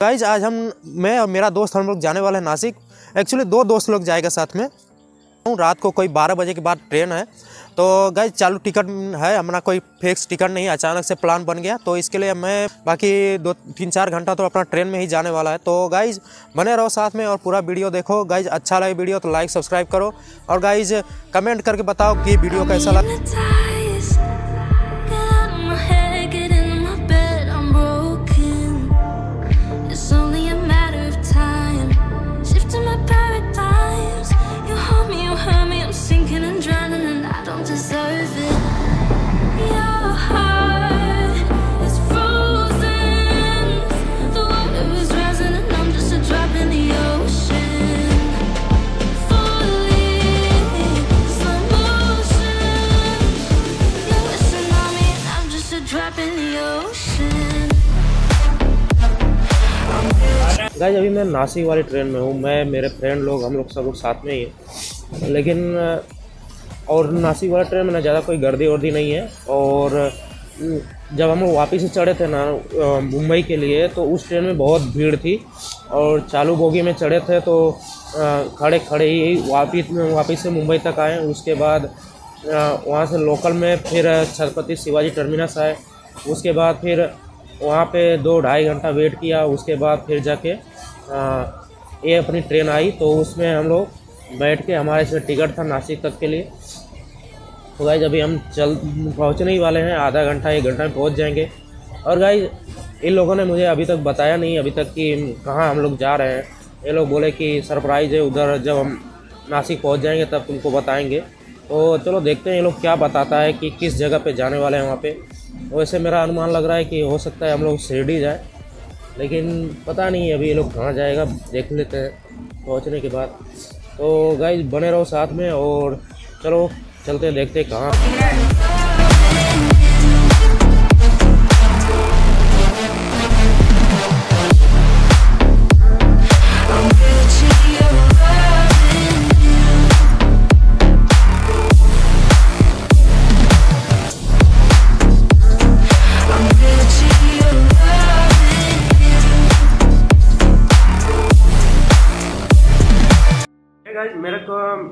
Guys आज मैं और मेरा दोस्त हम लोग जाने वाला है नासिक। एक्चुअली दो दोस्त लोग जाएगा साथ में। रात को कोई 12 बजे के बाद ट्रेन है। तो गाइज चालू टिकट है, हमारा कोई फिक्स टिकट नहीं, अचानक से प्लान बन गया। तो इसके लिए मैं बाकी 2-3-4 घंटा तो अपना ट्रेन में ही जाने वाला है। तो गाइज बने रहो साथ में और पूरा वीडियो देखो। गाइज अच्छा लगे वीडियो तो लाइक सब्सक्राइब करो और गाइज कमेंट करके बताओ कि वीडियो कैसा लगा। गाइज अभी मैं नासिक वाली ट्रेन में हूँ। मैं मेरे फ्रेंड लोग हम लोग सब लोग साथ में ही हैं। लेकिन और नासिक वाली ट्रेन में ना ज़्यादा कोई गर्दी वर्दी नहीं है। और जब हम लोग वापस से चढ़े थे ना मुंबई के लिए तो उस ट्रेन में बहुत भीड़ थी और चालू बोगी में चढ़े थे तो खड़े खड़े ही वापस से मुंबई तक आए। उसके बाद वहाँ से लोकल में फिर छत्रपति शिवाजी टर्मिनस आए। उसके बाद फिर वहाँ पे 2-2.5 घंटा वेट किया। उसके बाद फिर जाके ये अपनी ट्रेन आई। तो उसमें हम लोग बैठ के हमारे इसमें टिकट था नासिक तक के लिए। तो गाइज अभी हम पहुँचने ही वाले हैं, आधा घंटा 1 घंटा में पहुँच जाएंगे। और गाइज इन लोगों ने मुझे अभी तक बताया नहीं अभी तक कि कहाँ हम लोग जा रहे हैं। ये लोग बोले कि सरप्राइज़ है, उधर जब हम नासिक पहुँच जाएंगे तब तुमको बताएँगे। तो चलो देखते हैं ये लोग क्या बताता है कि किस जगह पे जाने वाले हैं। वहाँ पे वैसे मेरा अनुमान लग रहा है कि हो सकता है हम लोग शिरडी जाएं, लेकिन पता नहीं अभी ये लोग कहाँ जाएगा, देख लेते हैं पहुँचने के बाद। तो गाइज बने रहो साथ में और चलो चलते हैं, देखते हैं कहाँ।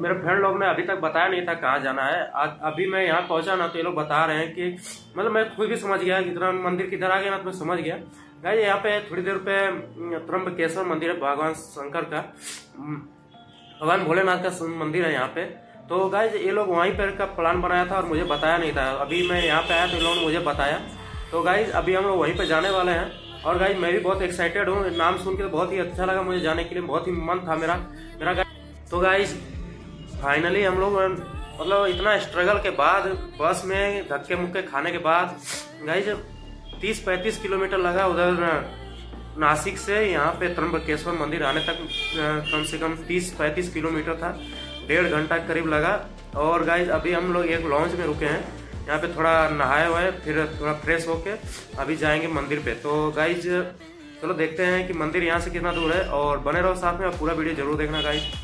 मेरे फ्रेंड लोग ने अभी तक बताया नहीं था कहाँ जाना है। अभी मैं यहाँ पहुँचा ना तो ये लोग बता रहे हैं कि मतलब मैं खुद भी समझ गया कि इतना मंदिर किधर आ गया ना तो मैं समझ गया। गाइज यहाँ पे थोड़ी देर पे त्रिंबकेश्वर मंदिर है, भगवान शंकर का, भगवान भोलेनाथ का मंदिर है यहाँ पे। तो गाइज ये लोग वहीं पर का प्लान बनाया था और मुझे बताया नहीं था। अभी मैं यहाँ पे आया तो इन लोगों ने मुझे बताया। तो गाइज अभी हम लोग वहीं पर जाने वाले हैं। और गाइज मैं भी बहुत एक्साइटेड हूँ, नाम सुन के बहुत ही अच्छा लगा मुझे, जाने के लिए बहुत ही मन था मेरा। तो गाइज फाइनली हम लोग मतलब इतना स्ट्रगल के बाद बस में धक्के मुक्के खाने के बाद गाइज 30-35 किलोमीटर लगा उधर नासिक से यहाँ पे त्रिंबकेश्वर मंदिर आने तक। कम से कम 30-35 किलोमीटर था, 1.5 घंटा करीब लगा। और गाइज अभी हम लोग एक लॉन्च में रुके हैं, यहाँ पे थोड़ा नहाए हुए फिर थोड़ा फ्रेश होके अभी जाएंगे मंदिर पे। तो गाइज चलो देखते हैं कि मंदिर यहाँ से कितना दूर है और बने रहो साथ में और पूरा वीडियो जरूर देखना गाइज।